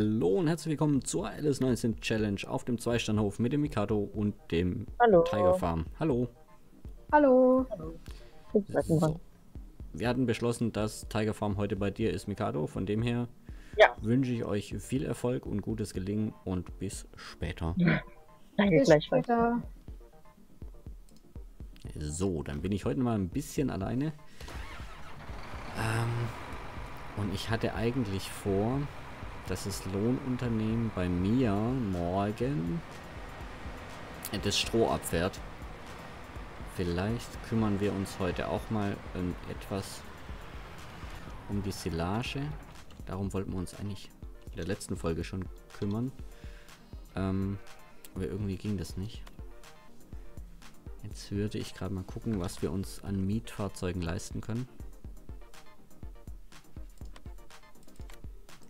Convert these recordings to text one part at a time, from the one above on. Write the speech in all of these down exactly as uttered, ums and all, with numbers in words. Hallo und herzlich willkommen zur L S neunzehn Challenge auf dem Zweistandhof mit dem Mikado und dem Hallo. Tiger Farm. Hallo. Hallo. Hallo. So. Wir hatten beschlossen, dass Tiger Farm heute bei dir ist, Mikado. Von dem her ja. wünsche ich euch viel Erfolg und gutes Gelingen und bis später. Ja. Danke, bis später. So, dann bin ich heute mal ein bisschen alleine. Ähm, und ich hatte eigentlich vor, dass das Lohnunternehmen bei mir morgen das Stroh abfährt. Vielleicht kümmern wir uns heute auch mal ähm, etwas um die Silage. Darum wollten wir uns eigentlich in der letzten Folge schon kümmern. Ähm, aber irgendwie ging das nicht. Jetzt würde ich gerade mal gucken, was wir uns an Mietfahrzeugen leisten können.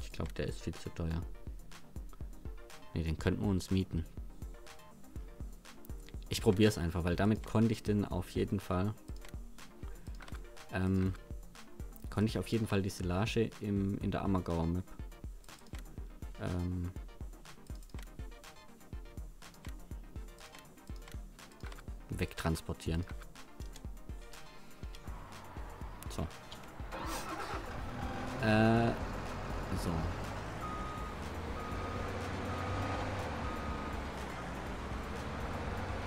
Ich glaube, der ist viel zu teuer. Ne, den könnten wir uns mieten. Ich probiere es einfach, weil damit konnte ich denn auf jeden Fall ähm, konnte ich auf jeden Fall die Silage im, in der Ammergauer Map ähm, wegtransportieren. So. Äh, so.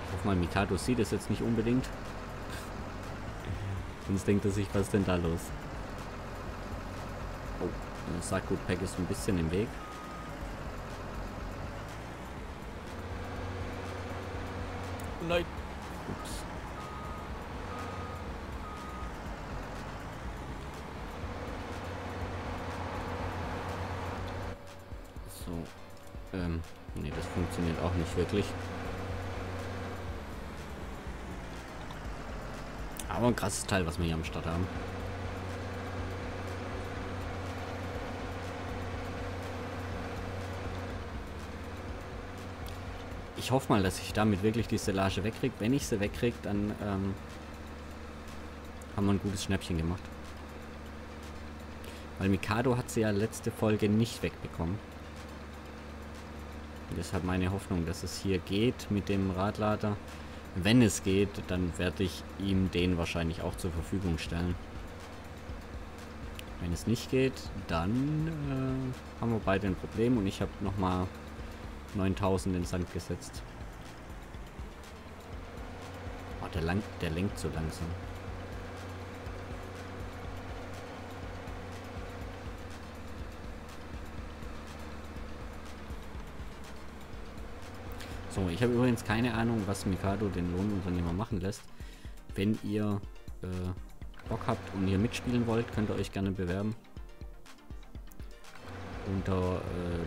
Ich hoffe mal, Mikado sieht es jetzt nicht unbedingt. Sonst denkt er sich, was ist denn da los? Oh, das Sackgut-Pack ist ein bisschen im Weg. Nein. Ups. So. Ähm, nee, das funktioniert auch nicht wirklich. Aber ein krasses Teil, was wir hier am Start haben. Ich hoffe mal, dass ich damit wirklich die Silage wegkriege. Wenn ich sie wegkriege, dann ähm, haben wir ein gutes Schnäppchen gemacht. Weil Mikado hat sie ja letzte Folge nicht wegbekommen. Und deshalb meine Hoffnung, dass es hier geht mit dem Radlader. Wenn es geht, dann werde ich ihm den wahrscheinlich auch zur Verfügung stellen. Wenn es nicht geht, dann äh, haben wir beide ein Problem und ich habe nochmal neuntausend in den Sand gesetzt. Oh, der, lang, der lenkt so langsam. So, ich habe übrigens keine Ahnung, was Mikado den Lohnunternehmer machen lässt. Wenn ihr äh, Bock habt und hier mitspielen wollt, könnt ihr euch gerne bewerben. Unter äh,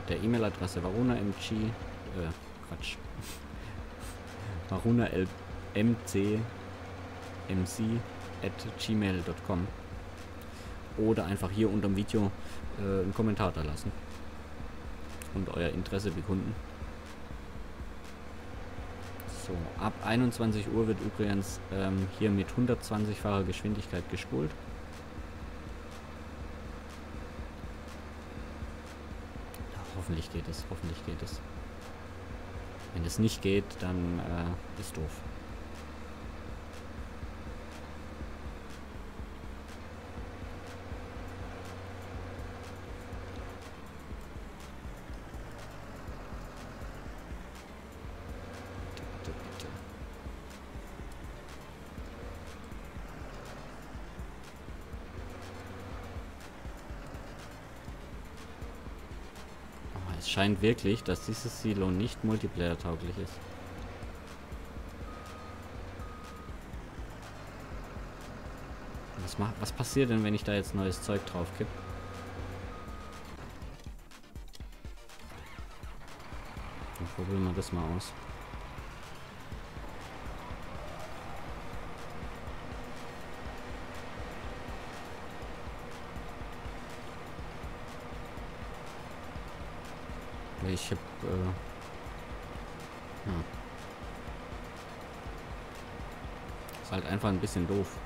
der E-Mail-Adresse varunamc, äh, Quatsch, varunamc at gmail punkt com oder einfach hier unter dem Video äh, einen Kommentar da lassen und euer Interesse bekunden. So, ab einundzwanzig Uhr wird übrigens ähm, hier mit hundertzwanzig Fahrer Geschwindigkeit gespult. Hoffentlich geht es, hoffentlich geht es. Wenn es nicht geht, dann äh, ist doof. Scheint wirklich, dass dieses Silo nicht multiplayer-tauglich ist. Was, macht, was passiert denn, wenn ich da jetzt neues Zeug drauf kipp? Dann probieren wir das mal aus. Ich hab, äh, ja. Ist halt einfach ein bisschen doof.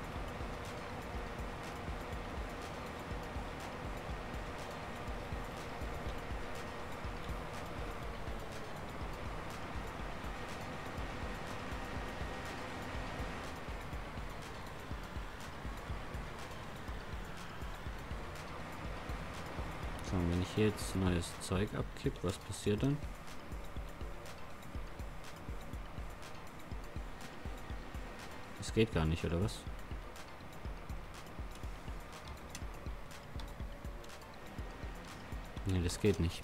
So, wenn ich hier jetzt neues Zeug abkippe, was passiert dann? Das geht gar nicht, oder was? Ne, das geht nicht.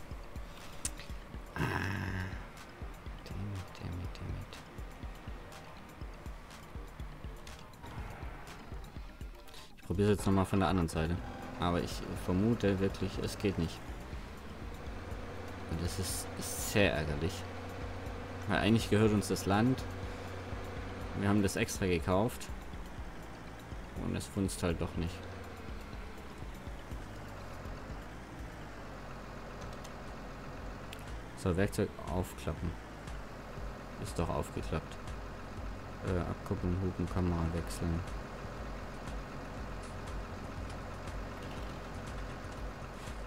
Ah. Damit, damit, damit. Ich probiere es jetzt nochmal von der anderen Seite. Aber ich vermute wirklich, es geht nicht. Und das ist, ist sehr ärgerlich. Weil eigentlich gehört uns das Land. Wir haben das extra gekauft. Und es funzt halt doch nicht. So, Werkzeug aufklappen. Ist doch aufgeklappt. Äh, abkuppeln, Hupen, Kamera wechseln.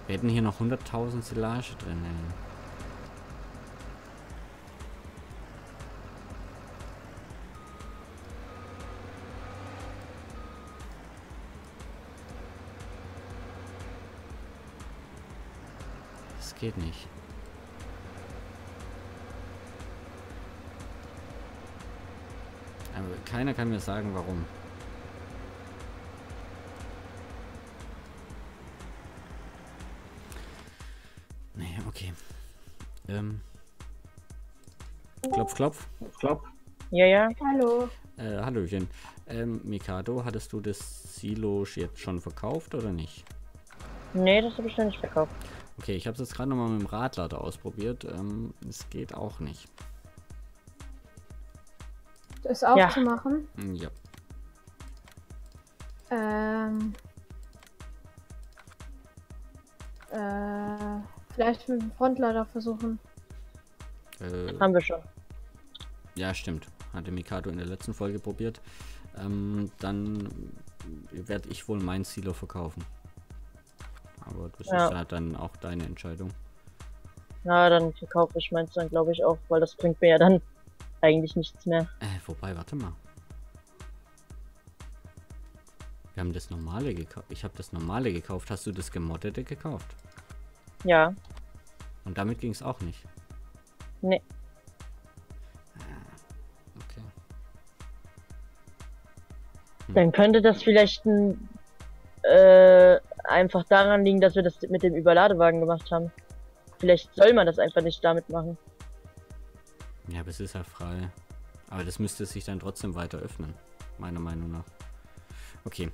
Wir hätten hier noch hunderttausend Silage drin. Das geht nicht. Aber keiner kann mir sagen, warum. Okay. Ähm. Klopf, klopf. Klopf. Ja, ja. Hallo. Äh, Hallöchen. Ähm, Mikado, hattest du das Silo jetzt schon verkauft oder nicht? Nee, das habe ich noch nicht verkauft. Okay, ich habe es jetzt gerade nochmal mit dem Radlader ausprobiert. Ähm, es geht auch nicht. Das aufzumachen? Ja. ja. Ähm. Äh. Vielleicht mit dem Frontlader versuchen. Äh, Haben wir schon. Ja, stimmt. Hatte Mikado in der letzten Folge probiert. Ähm, dann werde ich wohl mein Silo verkaufen. Aber das ja. ist ja dann auch deine Entscheidung. Na, dann verkaufe ich meins dann, glaube ich, auch, weil das bringt mir ja dann eigentlich nichts mehr. Äh, wobei, warte mal. Wir haben das normale gekauft. Ich habe das normale gekauft. Hast du das gemoddete gekauft? Ja. Und damit ging es auch nicht? Nee. Okay. Hm. Dann könnte das vielleicht ein, äh, einfach daran liegen, dass wir das mit dem Überladewagen gemacht haben. Vielleicht soll man das einfach nicht damit machen. Ja, aber es ist ja frei. Aber das müsste sich dann trotzdem weiter öffnen, meiner Meinung nach. Okay.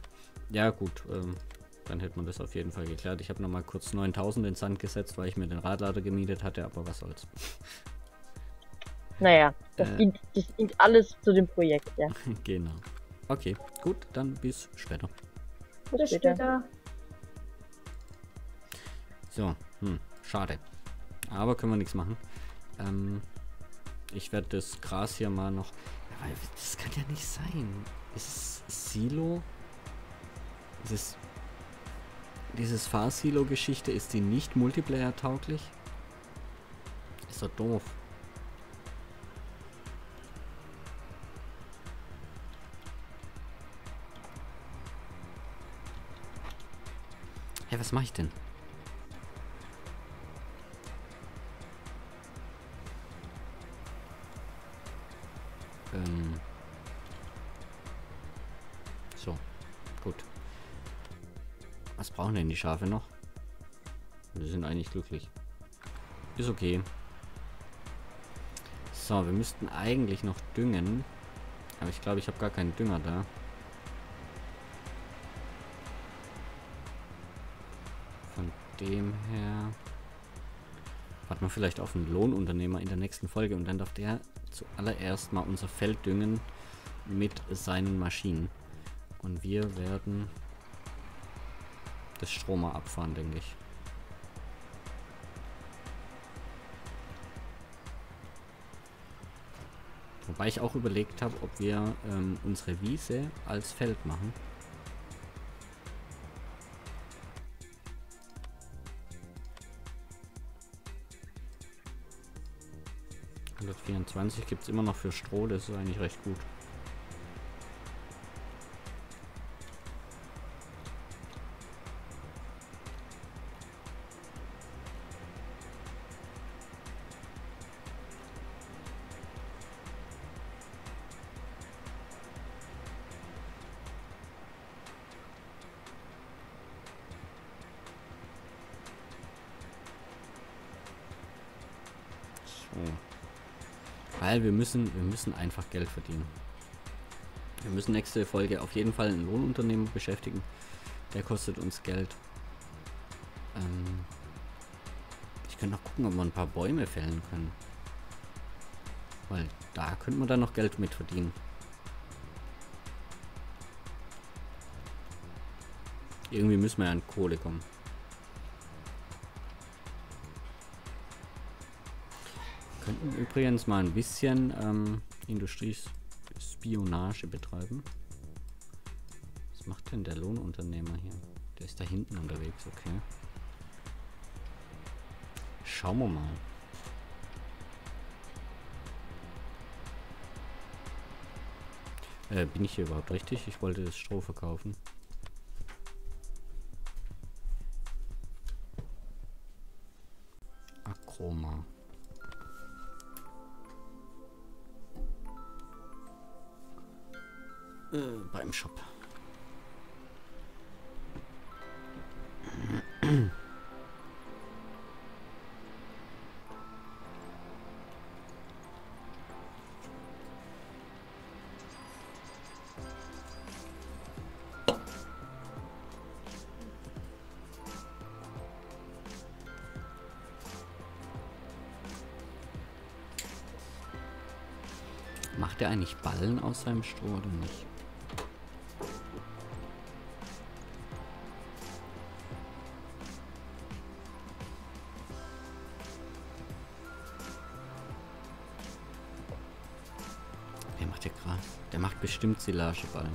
Ja, gut. Ähm. Dann hätte man das auf jeden Fall geklärt. Ich habe nochmal kurz neuntausend in den Sand gesetzt, weil ich mir den Radlader gemietet hatte, aber was soll's. Naja, das, äh, dient, das dient alles zu dem Projekt, ja. Genau. Okay, gut, dann bis später. Bis später. So, hm, schade. Aber können wir nichts machen. Ähm, ich werde das Gras hier mal noch... Aber das kann ja nicht sein. Ist es Silo? Ist es... Dieses Fahrsilo-Geschichte, ist die nicht Multiplayer-tauglich? Ist doch doof. Hä, hey, was mache ich denn? Ähm. So, gut. Was brauchen denn die Schafe noch? Wir sind eigentlich glücklich. Ist okay. So, wir müssten eigentlich noch düngen. Aber ich glaube, ich habe gar keinen Dünger da. Von dem her... Warten wir vielleicht auf einen Lohnunternehmer in der nächsten Folge. Und dann darf der zuallererst mal unser Feld düngen mit seinen Maschinen. Und wir werden... das Stromer abfahren, denke ich. Wobei ich auch überlegt habe, ob wir ähm, unsere Wiese als Feld machen. hundertvierundzwanzig gibt es immer noch für Stroh, das ist eigentlich recht gut. Hm. Weil wir müssen, wir müssen einfach Geld verdienen. Wir müssen nächste Folge auf jeden Fall einen Lohnunternehmer beschäftigen. Der kostet uns Geld. Ähm, ich könnte noch gucken, ob wir ein paar Bäume fällen können. Weil da könnten wir dann noch Geld mit verdienen. Irgendwie müssen wir ja an Kohle kommen. Wir könnten übrigens mal ein bisschen ähm, Industriespionage betreiben. Was macht denn der Lohnunternehmer hier? Der ist da hinten unterwegs, okay. Schauen wir mal. Äh, bin ich hier überhaupt richtig? Ich wollte das Stroh verkaufen. Akroma. Äh, beim Shop. Macht er eigentlich Ballen aus seinem Stroh oder nicht? Der macht ja Gras. Der macht bestimmt Silageballen.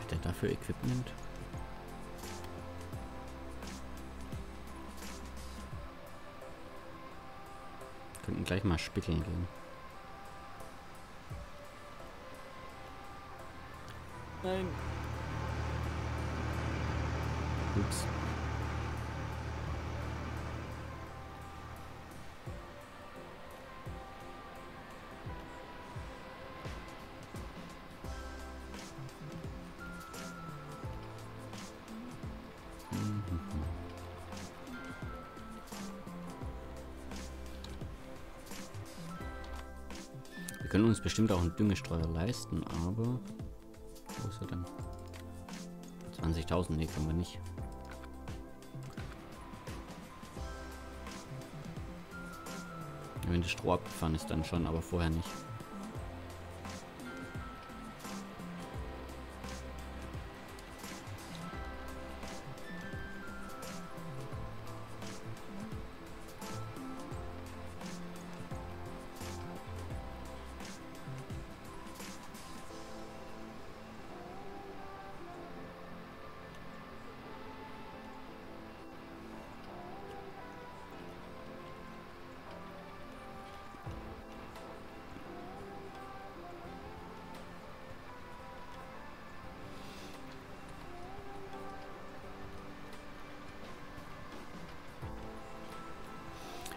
Hat er dafür Equipment? Gleich mal spickeln gehen. Nein. Ups. Wir können uns bestimmt auch einen Düngestreuer leisten, aber... Wo ist er denn? zwanzigtausend? Ne, können wir nicht. Wenn das Stroh abgefahren ist, dann schon, aber vorher nicht.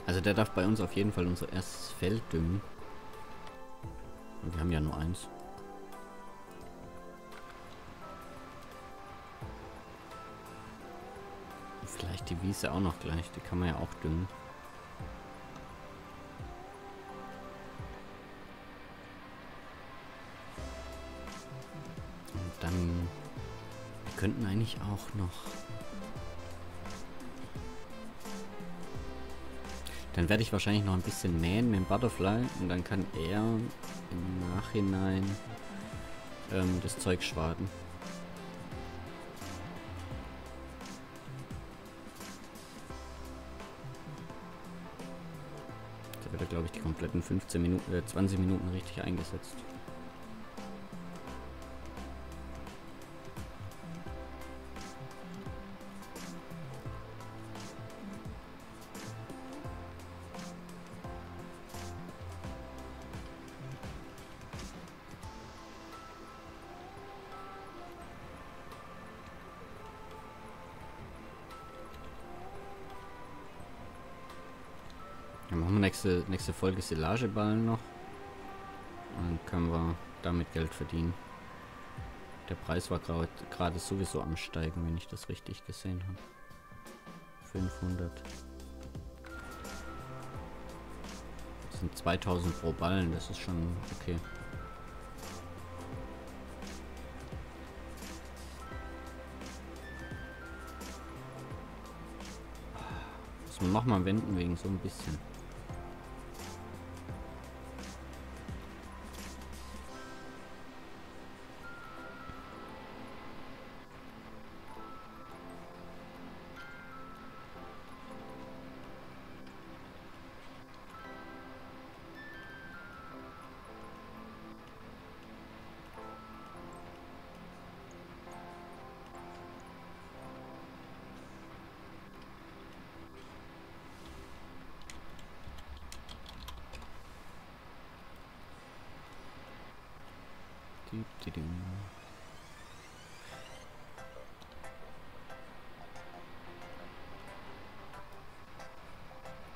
Also der darf bei uns auf jeden Fall unser erstes Feld düngen. Und wir haben ja nur eins. Und vielleicht die Wiese auch noch gleich, die kann man ja auch düngen. Und dann... Wir könnten eigentlich auch noch... Dann werde ich wahrscheinlich noch ein bisschen mähen mit dem Butterfly und dann kann er im Nachhinein ähm, das Zeug schwaden. Da wird er, glaube ich, die kompletten fünfzehn Minuten, äh, zwanzig Minuten richtig eingesetzt. Dann machen wir nächste, nächste Folge Silageballen noch. Und dann können wir damit Geld verdienen. Der Preis war gerade sowieso am Steigen, wenn ich das richtig gesehen habe. fünfhundert. Das sind zweitausend pro Ballen, das ist schon okay. Muss man nochmal wenden wegen so ein bisschen.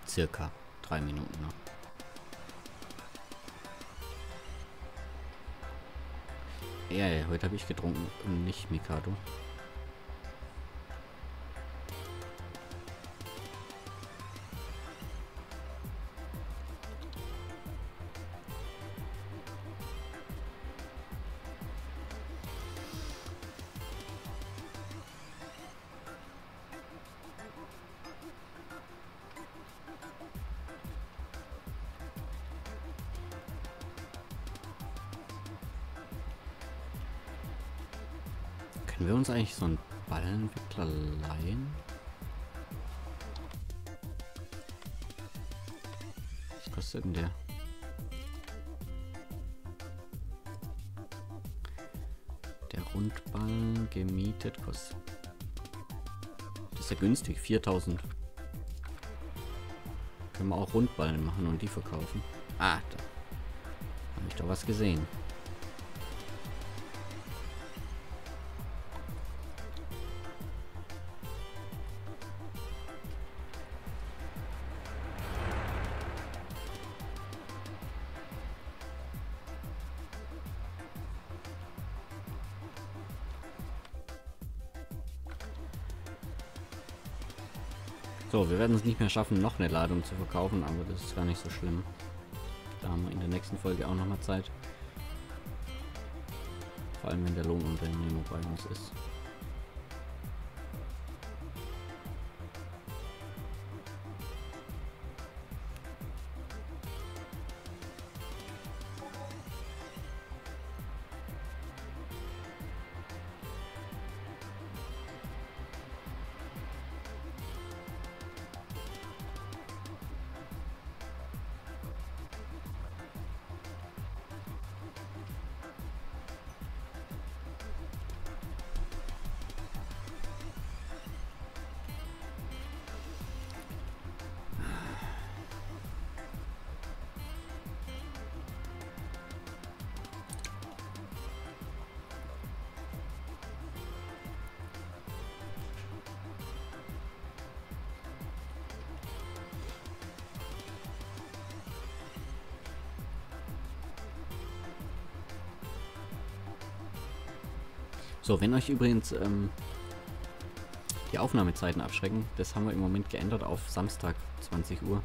Circa drei Minuten noch. Ja, ja, heute habe ich getrunken und nicht Mikado. Können wir uns eigentlich so einen Ballentwickler leihen? Was kostet denn der? Der Rundball gemietet kostet. Das ist ja günstig, viertausend. Können wir auch Rundballen machen und die verkaufen. Ah, da habe ich doch was gesehen. So, wir werden es nicht mehr schaffen, noch eine Ladung zu verkaufen, aber das ist gar nicht so schlimm. Da haben wir in der nächsten Folge auch nochmal Zeit. Vor allem, wenn der Lohnunternehmer bei uns ist. So, wenn euch übrigens ähm, die Aufnahmezeiten abschrecken, das haben wir im Moment geändert auf Samstag zwanzig Uhr.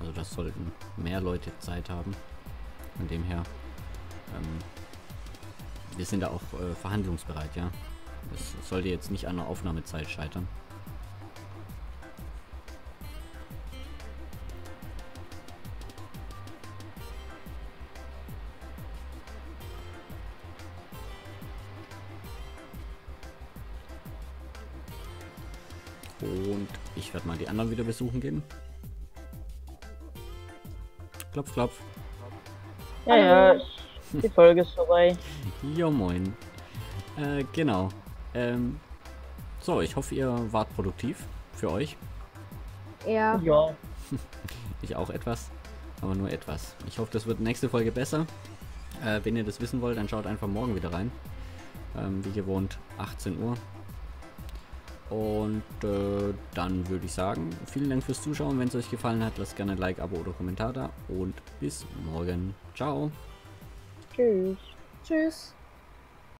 Also das sollten mehr Leute Zeit haben. Von dem her, ähm, wir sind da auch äh, verhandlungsbereit, ja. Das sollte jetzt nicht an der Aufnahmezeit scheitern. Und ich werde mal die anderen wieder besuchen gehen. Klopf, klopf. Ja, ja, die Folge ist vorbei. Jo, moin. Äh, genau. Ähm, so, ich hoffe, ihr wart produktiv für euch. Ja. Ja. Ich auch etwas, aber nur etwas. Ich hoffe, das wird nächste Folge besser. Äh, wenn ihr das wissen wollt, dann schaut einfach morgen wieder rein. Ähm, wie gewohnt, achtzehn Uhr. Und äh, dann würde ich sagen, vielen Dank fürs Zuschauen. Wenn es euch gefallen hat, lasst gerne ein Like, Abo oder Kommentar da. Und bis morgen. Ciao. Tschüss. Tschüss.